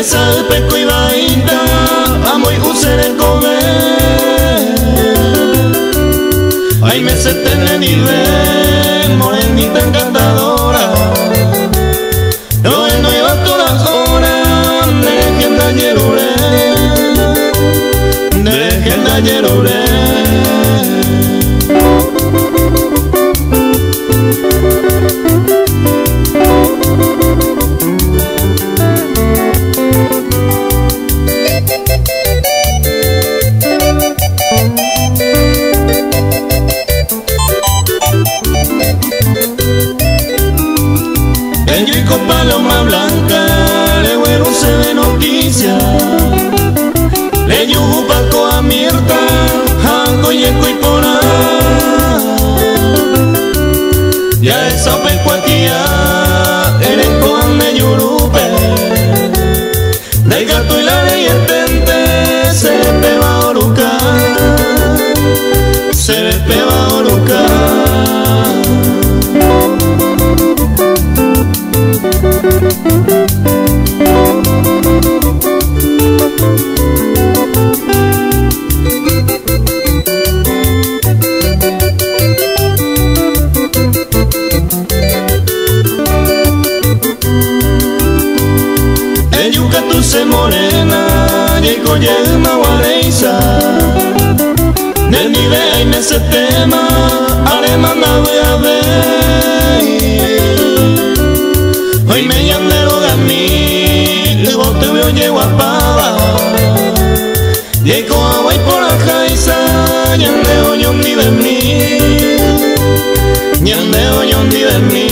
Salpeco i baita, a moj usere kove. Aime se tenen y ve, morenita encantadora. No es nueva toda hora, dejen de yerure, dejen de yerure. Con paloma blanca, le huevo se de noticia. Le yupaco a mierda, jango y ecuipona. Ya es opecuatía, el encoan de yurupe. Del gato y la ley entente, se peba oruca, se peba oruca. De Yucatuse morena, llegó ya una guareiza. Del nivel en ese tema, alemana voy a ver. Hoy me llanero de mí, luego te veo llego a pava. Llego a guay por la caiza, llanero yo ni de mí, llanero yo ni de mí.